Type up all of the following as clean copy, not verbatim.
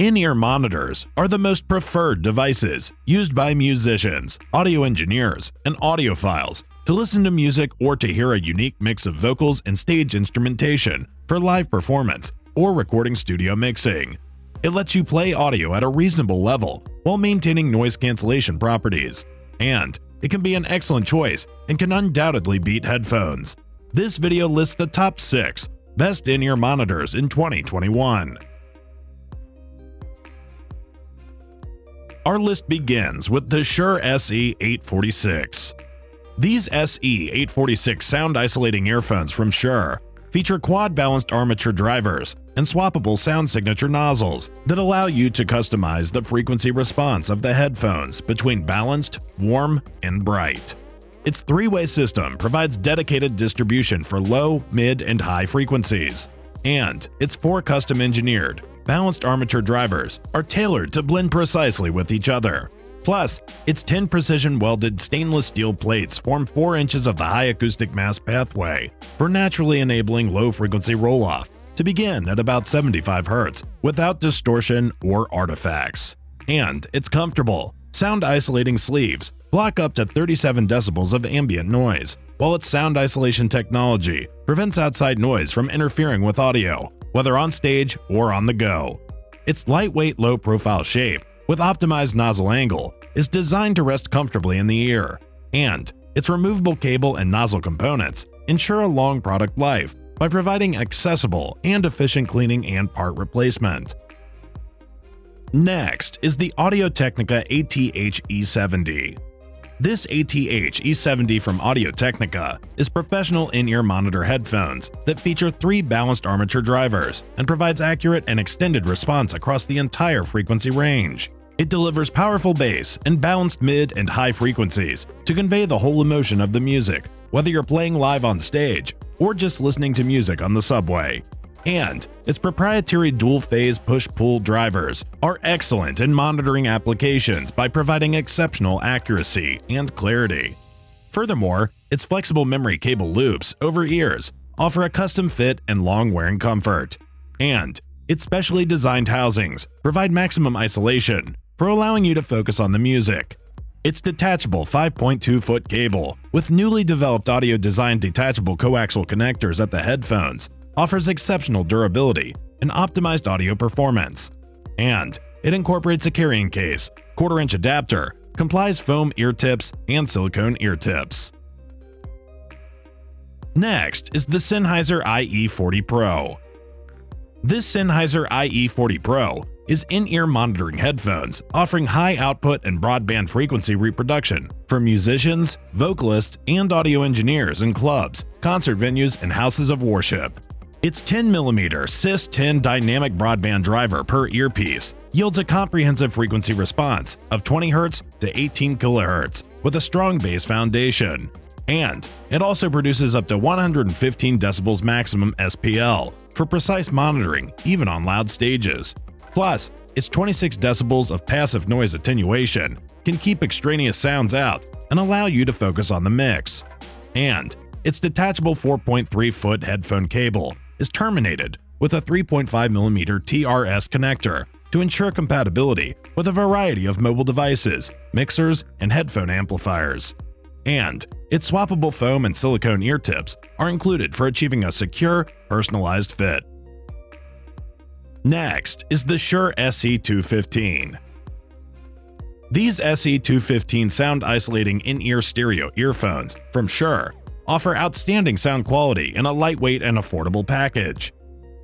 In-ear monitors are the most preferred devices used by musicians, audio engineers, and audiophiles to listen to music or to hear a unique mix of vocals and stage instrumentation for live performance or recording studio mixing. It lets you play audio at a reasonable level while maintaining noise cancellation properties, and it can be an excellent choice and can undoubtedly beat headphones. This video lists the top 6 best in-ear monitors in 2021. Our list begins with the Shure SE846. These SE846 sound-isolating earphones from Shure feature quad-balanced armature drivers and swappable sound signature nozzles that allow you to customize the frequency response of the headphones between balanced, warm, and bright. Its three-way system provides dedicated distribution for low, mid, and high frequencies, and its 4 custom-engineered, balanced armature drivers are tailored to blend precisely with each other. Plus, its 10 precision-welded stainless steel plates form 4 inches of the high acoustic mass pathway for naturally enabling low-frequency roll-off to begin at about 75 Hz without distortion or artifacts. And it's comfortable. Sound-isolating sleeves block up to 37 decibels of ambient noise, while its sound isolation technology prevents outside noise from interfering with audio, whether on stage or on the go. Its lightweight, low-profile shape with optimized nozzle angle is designed to rest comfortably in the ear, and its removable cable and nozzle components ensure a long product life by providing accessible and efficient cleaning and part replacement. Next is the Audio-Technica ATH-E70. This ATH-E70 from Audio-Technica is professional in-ear monitor headphones that feature 3 balanced armature drivers and provides accurate and extended response across the entire frequency range. It delivers powerful bass and balanced mid and high frequencies to convey the whole emotion of the music, whether you're playing live on stage or just listening to music on the subway. And its proprietary dual-phase push-pull drivers are excellent in monitoring applications by providing exceptional accuracy and clarity. Furthermore, its flexible memory cable loops over ears offer a custom fit and long-wearing comfort. And its specially designed housings provide maximum isolation for allowing you to focus on the music. Its detachable 5.2-foot cable with newly developed audio-designed detachable coaxial connectors at the headphones offers exceptional durability and optimized audio performance. And it incorporates a carrying case, quarter-inch adapter, complies foam ear tips, and silicone ear tips. Next is the Sennheiser IE 40 Pro. This Sennheiser IE 40 Pro is in-ear monitoring headphones offering high output and broadband frequency reproduction for musicians, vocalists, and audio engineers in clubs, concert venues, and houses of worship. Its 10mm SYS 10 dynamic broadband driver per earpiece yields a comprehensive frequency response of 20 Hz to 18 kHz with a strong bass foundation. And it also produces up to 115 decibels maximum SPL for precise monitoring even on loud stages. Plus, its 26 decibels of passive noise attenuation can keep extraneous sounds out and allow you to focus on the mix. And its detachable 4.3-foot headphone cable is terminated with a 3.5mm TRS connector to ensure compatibility with a variety of mobile devices, mixers, and headphone amplifiers. And its swappable foam and silicone ear tips are included for achieving a secure, personalized fit. Next is the Shure SE215. These SE215 sound-isolating in-ear stereo earphones from Shure offer outstanding sound quality in a lightweight and affordable package.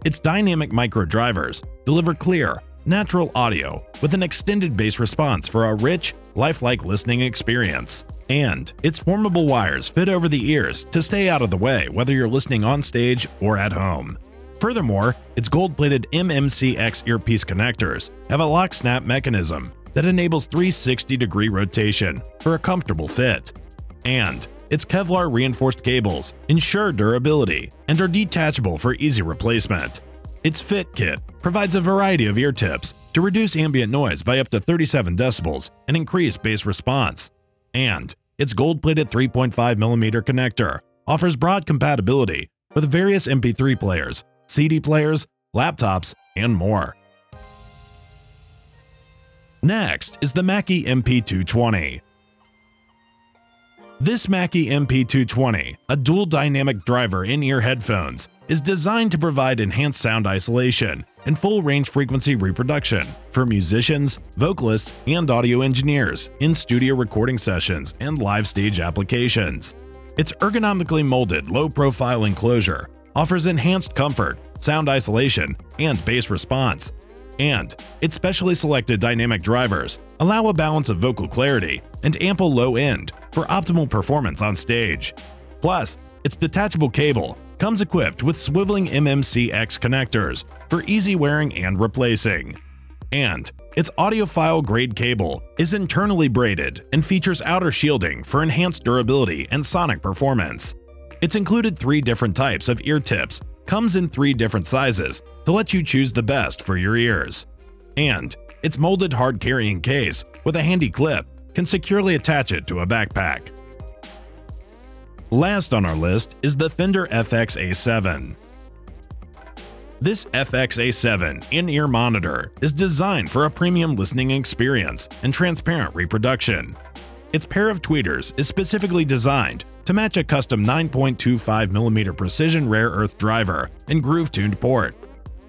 Its dynamic micro drivers deliver clear, natural audio with an extended bass response for a rich, lifelike listening experience. And its formable wires fit over the ears to stay out of the way whether you're listening on stage or at home. Furthermore, its gold-plated MMCX earpiece connectors have a lock-snap mechanism that enables 360-degree rotation for a comfortable fit. And its Kevlar-reinforced cables ensure durability and are detachable for easy replacement. Its fit kit provides a variety of ear tips to reduce ambient noise by up to 37 decibels and increase bass response. And its gold-plated 3.5mm connector offers broad compatibility with various MP3 players, CD players, laptops, and more. Next is the Mackie MP220. This Mackie MP220, a dual dynamic driver in-ear headphones, is designed to provide enhanced sound isolation and full-range frequency reproduction for musicians, vocalists, and audio engineers in studio recording sessions and live stage applications. Its ergonomically molded low-profile enclosure offers enhanced comfort, sound isolation, and bass response. And its specially selected dynamic drivers allow a balance of vocal clarity and ample low end for optimal performance on stage. Plus, its detachable cable comes equipped with swiveling MMCX connectors for easy wearing and replacing. And its audiophile grade cable is internally braided and features outer shielding for enhanced durability and sonic performance. It's included 3 different types of ear tips, comes in 3 different sizes to let you choose the best for your ears. And its molded hard carrying case with a handy clip can securely attach it to a backpack. Last on our list is the Fender FXA7. This FXA7 in-ear monitor is designed for a premium listening experience and transparent reproduction. Its pair of tweeters is specifically designed to match a custom 9.25mm precision rare earth driver and groove-tuned port.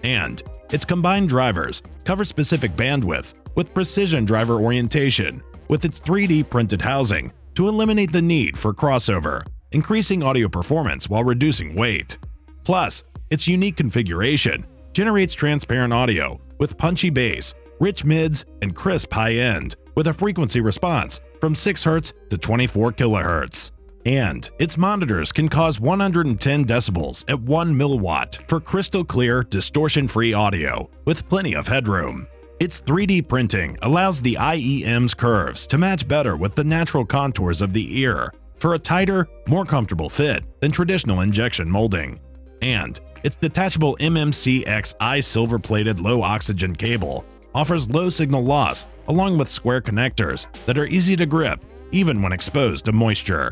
And its combined drivers cover specific bandwidths with precision driver orientation with its 3D printed housing to eliminate the need for crossover, increasing audio performance while reducing weight. Plus, its unique configuration generates transparent audio with punchy bass, rich mids, and crisp high end with a frequency response from 6Hz to 24 kHz. And its monitors can cause 110 decibels at 1 milliwatt for crystal clear, distortion-free audio with plenty of headroom. Its 3D printing allows the IEM's curves to match better with the natural contours of the ear for a tighter, more comfortable fit than traditional injection molding. And its detachable MMCXi silver-plated low-oxygen cable offers low signal loss along with square connectors that are easy to grip even when exposed to moisture.